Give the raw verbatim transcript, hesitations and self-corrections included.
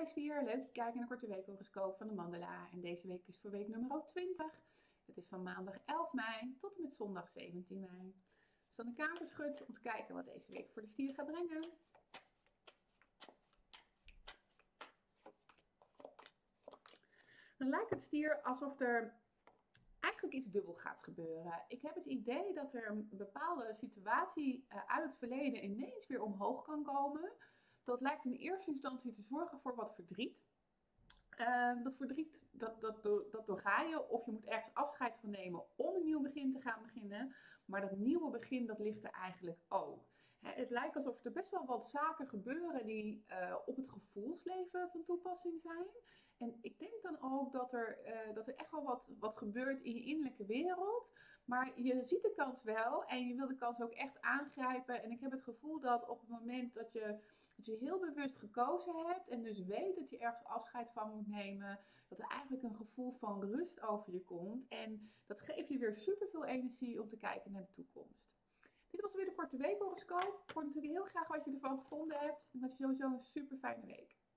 Hi Stier, leuk dat je kijkt naar de korte weekhoroscoop van de Mandala. En deze week is het voor week nummer twintig. Het is van maandag elf mei tot en met zondag zeventien mei. Dus dan de kaarten schud om te kijken wat deze week voor de Stier gaat brengen. Dan lijkt het Stier alsof er eigenlijk iets dubbel gaat gebeuren. Ik heb het idee dat er een bepaalde situatie uit het verleden ineens weer omhoog kan komen. Dat lijkt in eerste instantie te zorgen voor wat verdriet. Uh, dat verdriet, dat, dat, dat doorga je. Of je moet ergens afscheid van nemen om een nieuw begin te gaan beginnen. Maar dat nieuwe begin, dat ligt er eigenlijk ook. Hè, het lijkt alsof er best wel wat zaken gebeuren die uh, op het gevoelsleven van toepassing zijn. En ik denk dan ook dat er, uh, dat er echt wel wat, wat gebeurt in je innerlijke wereld. Maar je ziet de kans wel en je wil de kans ook echt aangrijpen. En ik heb het gevoel dat op het moment dat je... dat je heel bewust gekozen hebt en dus weet dat je ergens afscheid van moet nemen. Dat er eigenlijk een gevoel van rust over je komt. En dat geeft je weer superveel energie om te kijken naar de toekomst. Dit was weer de korte weekhoroscoop. Ik hoor natuurlijk heel graag wat je ervan gevonden hebt. En dat je sowieso een super fijne week.